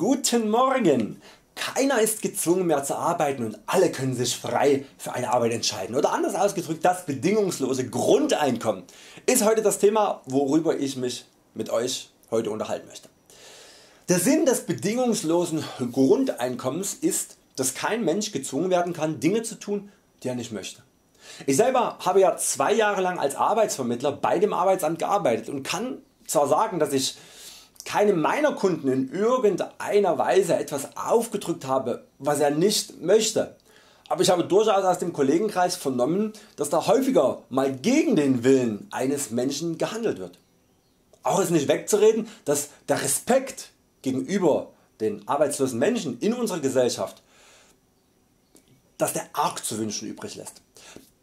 Guten Morgen! Keiner ist gezwungen mehr zu arbeiten und alle können sich frei für eine Arbeit entscheiden, oder anders ausgedrückt, das bedingungslose Grundeinkommen ist heute das Thema, worüber ich mich mit Euch heute unterhalten möchte. Der Sinn des bedingungslosen Grundeinkommens ist, dass kein Mensch gezwungen werden kann, Dinge zu tun, die er nicht möchte. Ich selber habe ja 2 Jahre lang als Arbeitsvermittler bei dem Arbeitsamt gearbeitet und kann zwar sagen, dass ich keinem meiner Kunden in irgendeiner Weise etwas aufgedrückt habe, was er nicht möchte, aber ich habe durchaus aus dem Kollegenkreis vernommen, dass da häufiger mal gegen den Willen eines Menschen gehandelt wird. Auch ist nicht wegzureden, dass der Respekt gegenüber den arbeitslosen Menschen in unserer Gesellschaft, dass der arg zu wünschen übrig lässt.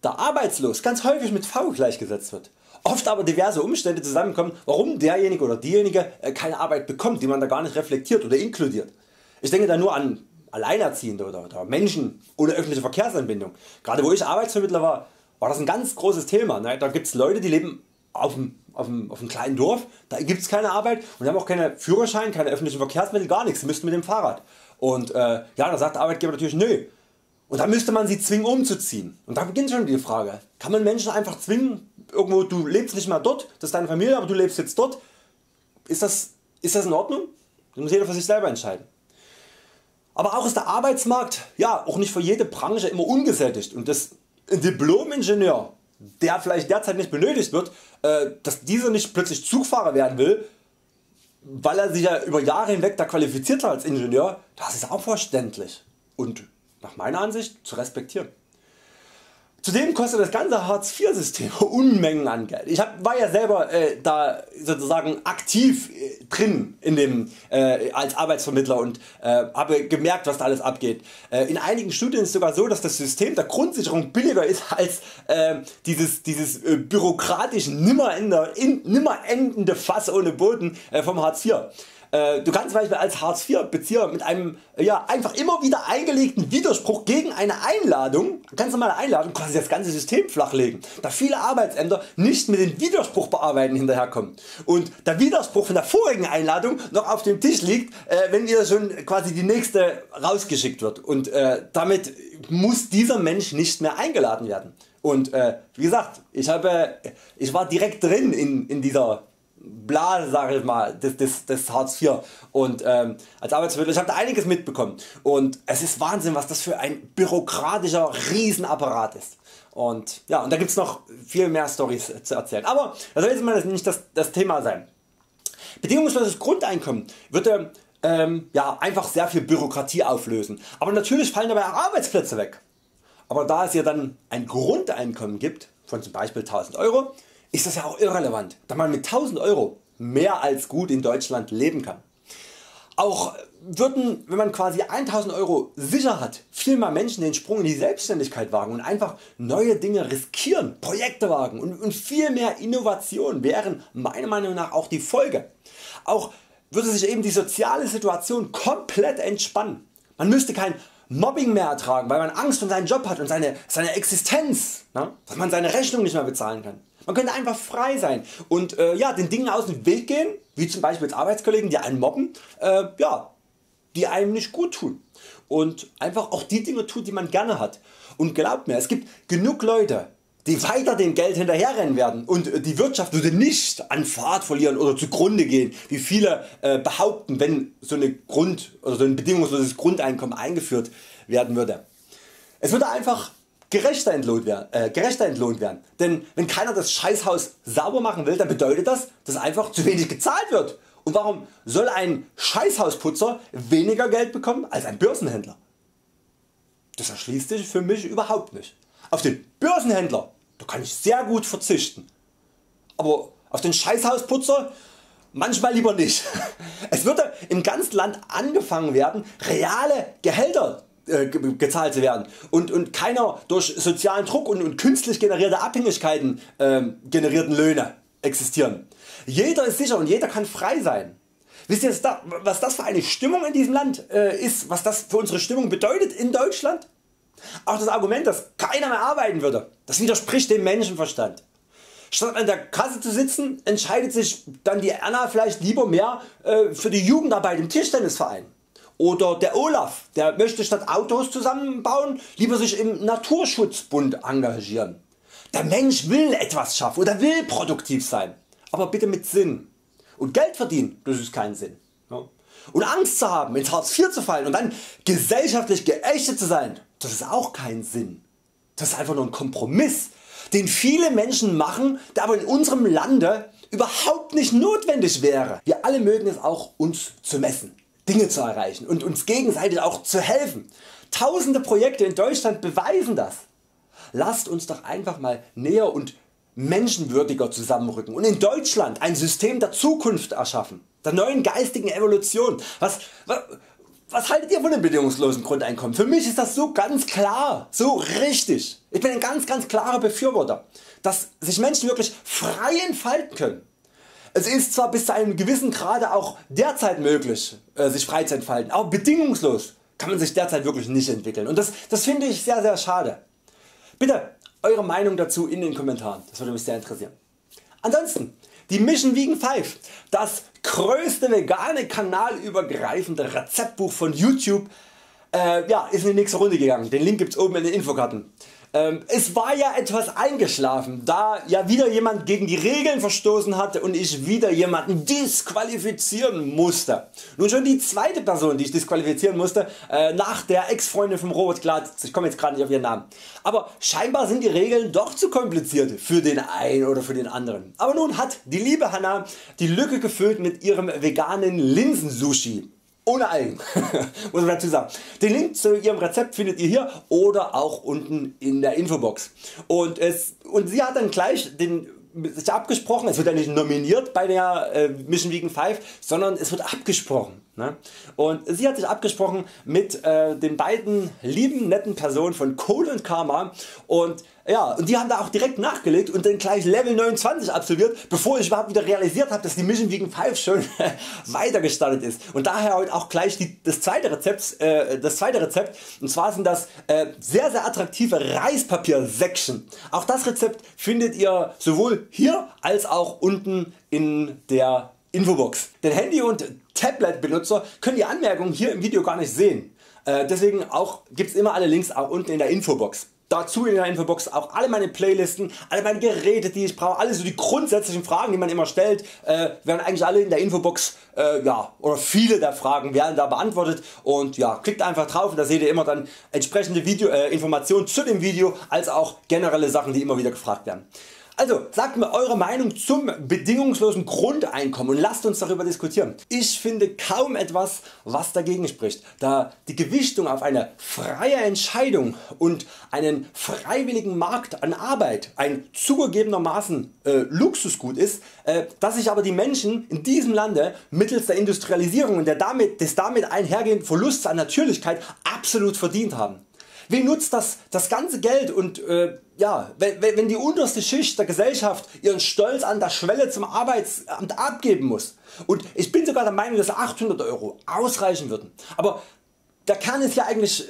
Da arbeitslos ganz häufig mit V gleichgesetzt wird, oft aber diverse Umstände zusammenkommen, warum derjenige oder diejenige keine Arbeit bekommt, die man da gar nicht reflektiert oder inkludiert. Ich denke da nur an Alleinerziehende oder Menschen ohne öffentliche Verkehrsanbindung. Gerade wo ich Arbeitsvermittler war, war das ein ganz großes Thema. Da gibt es Leute, die leben auf einem kleinen Dorf, da gibt es keine Arbeit und haben auch keinen Führerschein, keine öffentlichen Verkehrsmittel, gar nichts, sie müssten mit dem Fahrrad. Und ja, da sagt der Arbeitgeber natürlich nö. Und da müsste man sie zwingen umzuziehen. Und da beginnt schon die Frage, kann man Menschen einfach zwingen, irgendwo, du lebst nicht mehr dort, das ist deine Familie, aber du lebst jetzt dort. Ist das in Ordnung? Das muss jeder für sich selber entscheiden. Aber auch ist der Arbeitsmarkt ja auch nicht für jede Branche immer ungesättigt. Und dass ein Diplom-Ingenieur, der vielleicht derzeit nicht benötigt wird, dass dieser nicht plötzlich Zugfahrer werden will, weil er sich ja über Jahre hinweg da qualifiziert hat als Ingenieur, das ist auch verständlich und nach meiner Ansicht zu respektieren. Zudem kostet das ganze Hartz-IV-System Unmengen an Geld. Ich war ja selber da sozusagen aktiv drin in dem, als Arbeitsvermittler und habe gemerkt, was da alles abgeht. In einigen Studien ist es sogar so, dass das System der Grundsicherung billiger ist als dieses bürokratisch nimmer endende Fass ohne Boden vom Hartz IV. Du kannst zum Beispiel als Hartz IV Bezieher mit einem einfach immer wieder eingelegten Widerspruch gegen eine Einladung, ganz normale Einladung, quasi das ganze System flachlegen, da viele Arbeitsämter nicht mit dem Widerspruch bearbeiten hinterherkommen und der Widerspruch von der vorigen Einladung noch auf dem Tisch liegt, wenn wieder schon quasi die nächste rausgeschickt wird und damit muss dieser Mensch nicht mehr eingeladen werden. Und wie gesagt, ich war direkt drin in dieser Blase, sage ich mal, des Hartz IV und als Arbeitsvermittler, ich habe da einiges mitbekommen und es ist Wahnsinn, was das für ein bürokratischer Riesenapparat ist. Und ja, und da gibt es noch viel mehr Storys zu erzählen, aber das soll jetzt mal nicht das Thema sein. Bedingungsloses Grundeinkommen würde einfach sehr viel Bürokratie auflösen, aber natürlich fallen dabei auch Arbeitsplätze weg. Aber da es ja dann ein Grundeinkommen gibt von zum Beispiel 1000 €, ist das ja auch irrelevant, da man mit 1000 € mehr als gut in Deutschland leben kann. Auch würden, wenn man quasi 1000 € sicher hat, viel mehr Menschen den Sprung in die Selbstständigkeit wagen und einfach neue Dinge riskieren, Projekte wagen und viel mehr Innovationen wären meiner Meinung nach auch die Folge. Auch würde sich eben die soziale Situation komplett entspannen. Man müsste kein Mobbing mehr ertragen, weil man Angst um seinen Job hat und seine Existenz, dass man seine Rechnung nicht mehr bezahlen kann. Man könnte einfach frei sein und den Dingen aus dem Weg gehen, wie zum Beispiel Arbeitskollegen, die einen mobben, die einem nicht gut tun und einfach auch die Dinge tut, die man gerne hat. Und glaubt mir, es gibt genug Leute, die weiter dem Geld hinterherrennen werden und die Wirtschaft würde nicht an Fahrt verlieren oder zugrunde gehen, wie viele behaupten, wenn so ein bedingungsloses Grundeinkommen eingeführt werden würde. Es würde einfach gerechter entlohnt werden, denn wenn keiner das Scheißhaus sauber machen will, dann bedeutet das, dass einfach zu wenig gezahlt wird. Und warum soll ein Scheißhausputzer weniger Geld bekommen als ein Börsenhändler? Das erschließt sich für mich überhaupt nicht. Auf den Börsenhändler, da kann ich sehr gut verzichten, aber auf den Scheißhausputzer manchmal lieber nicht. Es würde im ganzen Land angefangen werden, reale Gehälter gezahlt zu werden und keiner durch sozialen Druck und künstlich generierte Abhängigkeiten generierten Löhne existieren. Jeder ist sicher und jeder kann frei sein. Wisst ihr was das für eine Stimmung in diesem Land ist, was das für unsere Stimmung bedeutet in Deutschland? Auch das Argument, dass keiner mehr arbeiten würde, das widerspricht dem Menschenverstand. Statt an der Kasse zu sitzen, entscheidet sich dann die Anna vielleicht lieber mehr für die Jugendarbeit im Tischtennisverein. Oder der Olaf, der möchte statt Autos zusammenbauen lieber sich im Naturschutzbund engagieren. Der Mensch will etwas schaffen oder will produktiv sein, aber bitte mit Sinn. Und Geld verdienen, das ist kein Sinn. Und Angst zu haben, ins Hartz IV zu fallen und dann gesellschaftlich geächtet zu sein, das ist auch kein Sinn. Das ist einfach nur ein Kompromiss, den viele Menschen machen, der aber in unserem Lande überhaupt nicht notwendig wäre. Wir alle mögen es auch, uns zu messen, Dinge zu erreichen und uns gegenseitig auch zu helfen. Tausende Projekte in Deutschland beweisen das. Lasst uns doch einfach mal näher und menschenwürdiger zusammenrücken und in Deutschland ein System der Zukunft erschaffen, der neuen geistigen Evolution. Was haltet ihr von dem bedingungslosen Grundeinkommen? Für mich ist das so ganz klar, so richtig. Ich bin ein ganz klarer Befürworter, dass sich Menschen wirklich frei entfalten können. Es ist zwar bis zu einem gewissen Grade auch derzeit möglich, sich frei zu entfalten, aber bedingungslos kann man sich derzeit wirklich nicht entwickeln. Und das finde ich sehr schade. Bitte eure Meinung dazu in den Kommentaren, das würde mich sehr interessieren. Ansonsten die Mission Vegan 5, das größte vegane kanalübergreifende Rezeptbuch von YouTube, ist in die nächste Runde gegangen. Den Link gibt's oben in den Infokarten. Es war ja etwas eingeschlafen, da ja wieder jemand gegen die Regeln verstoßen hatte und ich wieder jemanden disqualifizieren musste. Nun schon die zweite Person, die ich disqualifizieren musste, nach der Ex-Freundin von Robert Glatz. Ich komme jetzt gerade nicht auf ihren Namen. Aber scheinbar sind die Regeln doch zu kompliziert für den einen oder für den anderen. Aber nun hat die liebe Hanna die Lücke gefüllt mit ihrem veganen Linsensushi. Ohne Algen, muss man dazu sagen. Den Link zu ihrem Rezept findet ihr hier oder auch unten in der Infobox. Und sie hat dann gleich sich abgesprochen, es wird ja nicht nominiert bei der Mission Vegan 5, sondern es wird abgesprochen. Ne? Und sie hat sich abgesprochen mit den beiden lieben netten Personen von Cole und Karma und die haben da auch direkt nachgelegt und dann gleich Level 29 absolviert, bevor ich überhaupt wieder realisiert habe, dass die Mission Vegan 5 schon weiter gestartet ist. Und daher heute auch gleich das zweite Rezept, und zwar sind das sehr attraktive Reispapiersäckchen. Auch das Rezept findet ihr sowohl hier als auch unten in der Infobox. Den Handy- und Tablet-Benutzer können die Anmerkungen hier im Video gar nicht sehen. Deswegen gibt es immer alle Links auch unten in der Infobox. Dazu in der Infobox auch alle meine Playlisten, alle meine Geräte, die ich brauche, alle so die grundsätzlichen Fragen, die man immer stellt, werden eigentlich alle in der Infobox, oder viele der Fragen werden da beantwortet. Und ja, klickt einfach drauf und da seht ihr immer dann entsprechende Informationen zu dem Video, als auch generelle Sachen, die immer wieder gefragt werden. Also sagt mir eure Meinung zum bedingungslosen Grundeinkommen und lasst uns darüber diskutieren. Ich finde kaum etwas, was dagegen spricht, da die Gewichtung auf eine freie Entscheidung und einen freiwilligen Markt an Arbeit ein zugegebenermaßen Luxusgut ist, dass sich aber die Menschen in diesem Lande mittels der Industrialisierung und des damit einhergehenden Verlusts an Natürlichkeit absolut verdient haben. Wem nutzt das ganze Geld und wenn die unterste Schicht der Gesellschaft ihren Stolz an der Schwelle zum Arbeitsamt abgeben muss? Und ich bin sogar der Meinung, dass 800 € ausreichen würden. Aber der Kern ist ja eigentlich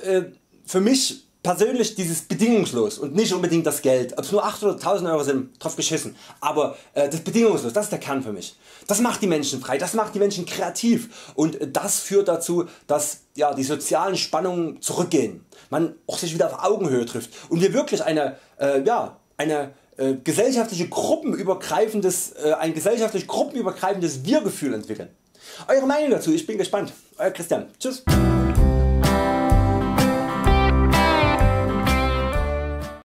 für mich persönlich dieses bedingungslos und nicht unbedingt das Geld. Ob es nur 800.000 € sind, drauf geschissen. Aber das bedingungslos, das ist der Kern für mich. Das macht die Menschen frei, das macht die Menschen kreativ und das führt dazu, dass die sozialen Spannungen zurückgehen. Man auch sich wieder auf Augenhöhe trifft und wir wirklich ein gesellschaftlich gruppenübergreifendes Wir-Gefühl entwickeln. Eure Meinung dazu, ich bin gespannt. Euer Christian. Tschüss.